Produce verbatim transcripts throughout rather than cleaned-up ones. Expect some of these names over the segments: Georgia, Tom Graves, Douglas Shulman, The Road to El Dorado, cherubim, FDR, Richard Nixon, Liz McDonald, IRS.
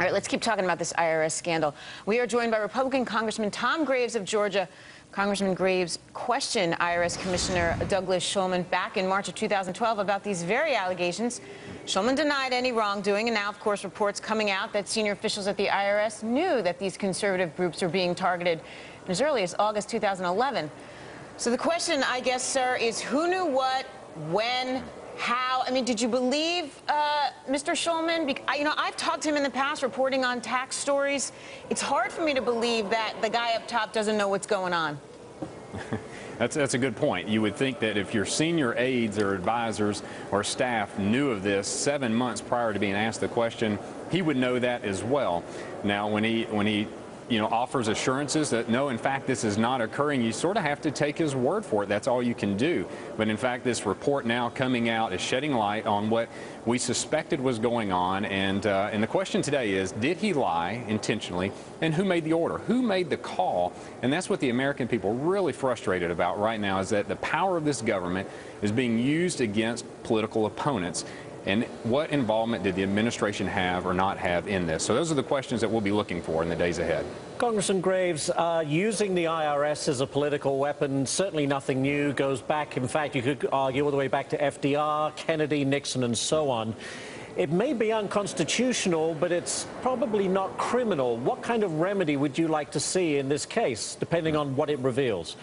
All right, let's keep talking about this I R S scandal. We are joined by Republican Congressman Tom Graves of Georgia. Congressman Graves questioned I R S Commissioner Douglas Shulman back in March of two thousand twelve about these very allegations. Shulman denied any wrongdoing, and now, of course, reports coming out that senior officials at the I R S knew that these conservative groups were being targeted as early as August two thousand eleven. So the question, I guess, sir, is who knew what, when, how? I mean, did you believe uh, Mister Shulman? Be I, you know, I've talked to him in the past reporting on tax stories. It's hard for me to believe that the guy up top doesn't know what's going on. That's, that's a good point. You would think that if your senior aides or advisors or staff knew of this seven months prior to being asked the question, he would know that as well. Now, when he, when he you know, offers assurances that, no, in fact, this is not occurring, you sort of have to take his word for it. That's all you can do. But, in fact, this report now coming out is shedding light on what we suspected was going on. And, uh, and the question today is, did he lie intentionally? And who made the order? Who made the call? And that's what the American people are really frustrated about right now, is that the power of this government is being used against political opponents. And what involvement did the administration have or not have in this? So those are the questions that we'll be looking for in the days ahead. Congressman Graves, uh, using the I R S as a political weapon, certainly nothing new, goes back, in fact, you could argue all the way back to F D R, Kennedy, Nixon, and so on. It may be unconstitutional, but it's probably not criminal. What kind of remedy would you like to see in this case, depending on what it reveals?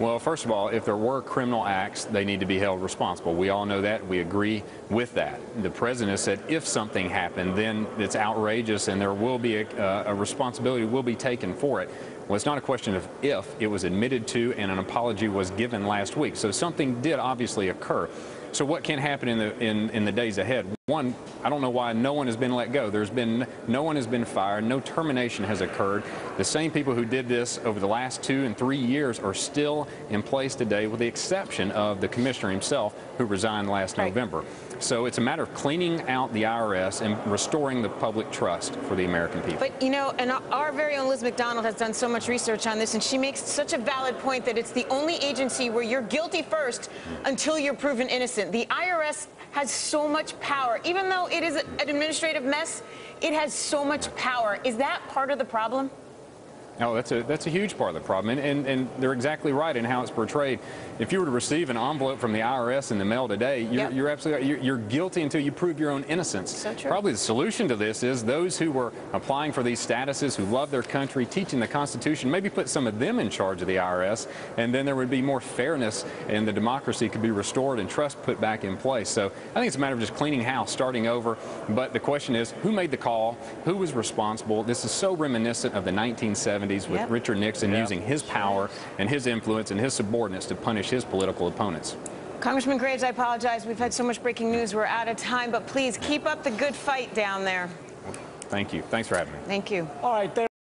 Well, first of all, if there were criminal acts, they need to be held responsible. We all know that. We agree with that. The president has said if something happened, then it's outrageous and there will be a, uh, a responsibility will be taken for it. Well, it's not a question of if. It was admitted to and an apology was given last week. So something did obviously occur. So what can happen in the, in, in the days ahead? One, I don't know why no one has been let go. There's been, no one has been fired. No termination has occurred. The same people who did this over the last two and three years are still in place today, with the exception of the commissioner himself, who resigned last right. November. So it's a matter of cleaning out the I R S and restoring the public trust for the American people. But, you know, and our very own Liz McDonald has done so much research on this, and she makes such a valid point that it's the only agency where you're guilty first until you're proven innocent. The I R S has so much power. Even though it is an administrative mess, it has so much power. Is that part of the problem? No, that's a, that's a huge part of the problem, and, and, and they're exactly right in how it's portrayed. If you were to receive an envelope from the I R S in the mail today, you're, yep. you're absolutely you're, you're guilty until you prove your own innocence. So true. Probably the solution to this is those who were applying for these statuses, who love their country, teaching the Constitution, maybe put some of them in charge of the I R S, and then there would be more fairness, and the democracy could be restored and trust put back in place. So I think it's a matter of just cleaning house, starting over. But the question is, who made the call? Who was responsible? This is so reminiscent of the nineteen seventies. With yep. Richard Nixon yep. using his power and his influence and his subordinates to punish his political opponents. Congressman Graves, I apologize. We've had so much breaking news. We're out of time, but please keep up the good fight down there. Thank you. Thanks for having me. Thank you. All right.